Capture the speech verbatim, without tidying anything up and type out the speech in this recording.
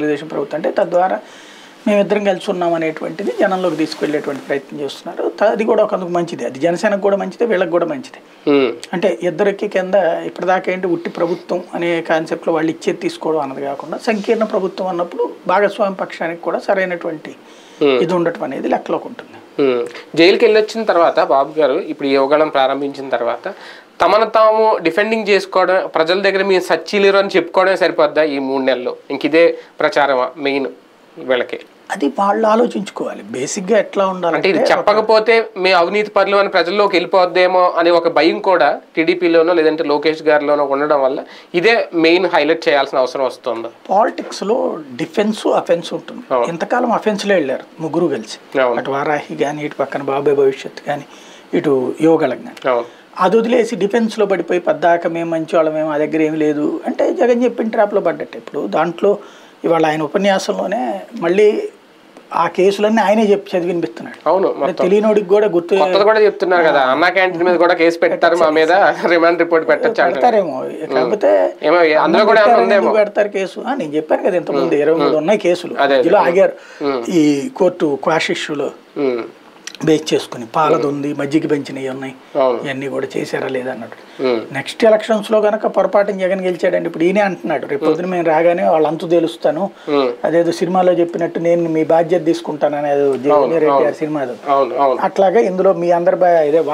తెలుగుదేశం ప్రభుత్వం అంటే తద్వారా మేమిద్దరం కలిసి ఉన్నాం అనేటువంటిది జనంలోకి తీసుకెళ్లేటువంటి ప్రయత్నం చేస్తున్నారు. అది కూడా ఒకందుకు మంచిది, అది జనసేనకు కూడా మంచిదే, వీళ్ళకి కూడా మంచిదే. అంటే ఇద్దరికి కింద ఇప్పటిదాకా ఏంటి ఉట్టి ప్రభుత్వం అనే కాన్సెప్ట్లో వాళ్ళు ఇచ్చేది తీసుకోవడం అన్నది కాకుండా సంకీర్ణ ప్రభుత్వం అన్నప్పుడు భాగస్వామి పక్షానికి కూడా సరైనటువంటి ఇది ఉండటం అనేది లెక్కలోకి ఉంటుంది. జైలుకి వెళ్ళొచ్చిన తర్వాత బాబు గారు ఇప్పుడు యోగాళం ప్రారంభించిన తర్వాత తమను తాము డిఫెండింగ్ చేసుకోవడం, ప్రజల దగ్గర మీరు సచ్చిలేరు అని చెప్పుకోవడమే సరిపోద్దా ఈ మూడు నెలల్లో? ఇంక ఇదే ప్రచారమా మెయిన్ వీళ్ళకి? అది వాళ్ళు ఆలోచించుకోవాలి బేసిక్గా ఎట్లా ఉండాలంటే, ఇది చెప్పకపోతే మేము అవినీతి పనులు అని ప్రజల్లోకి వెళ్ళిపోద్దేమో అనే ఒక భయం కూడా టీడీపీలోనో లేదంటే లోకేష్ గారిలోనో ఉండడం వల్ల ఇదే మెయిన్ హైలైట్ చేయాల్సిన అవసరం వస్తుంది. పాలిటిక్స్లో డిఫెన్స్ అఫెన్స్ ఉంటుంది. ఇంతకాలం అఫెన్స్లో వెళ్ళారు ముగ్గురు కలిసి, అటు వారాహి కానీ ఇటు పక్కన బాబాయ్ భవిష్యత్ కానీ ఇటు యోగాళం కానీ. అది వదిలేసి డిఫెన్స్లో పడిపోయి పద్దాక మేము మంచి వాళ్ళం మేము ఆ దగ్గర ఏమి లేదు అంటే జగన్ చెప్పిన ట్రాప్లో పడ్డట్టు. ఇప్పుడు దాంట్లో ఇవాళ ఆయన ఉపన్యాసంలోనే మళ్ళీ ఆ కేసులన్నీ ఆయనే చెప్పి చదివి వినిపిస్తున్నాడు. అవును, తెలియనోడికి కూడా గుర్తు కూడా చెప్తున్నారు కదా, అన్నా క్యాంటీన్ మీద కూడా కేసు పెట్టారు మా మీద, రిమాండ్ రిపోర్ట్ పెట్టారేమో కాకపోతే పెడతారు కేసు. నేను చెప్పాను కదా ఇంతకుముందు ఇరవై మూడు ఉన్నాయి కేసులు, ఇందులో ఆగారు ఈ కోర్టు క్వాష్ ఇష్యూలో బేస్ చేసుకుని. పాలది ఉంది, మజ్జిగ పెంచినవి ఉన్నాయి, ఇవన్నీ కూడా చేశారా లేదన్నాడు. నెక్స్ట్ ఎలక్షన్స్లో కనుక పొరపాటుని జగన్ గెలిచాడండి ఇప్పుడు ఈయనే అంటున్నాడు, రేపు పొద్దున మేము రాగానే వాళ్ళు అంతు తెలుస్తాను అదేదో సినిమాలో చెప్పినట్టు నేను మీ బాధ్యత తీసుకుంటాను అనేది జగన్ రెడ్డి గారి సినిమా. అట్లాగే ఇందులో మీ అందరి ఇదే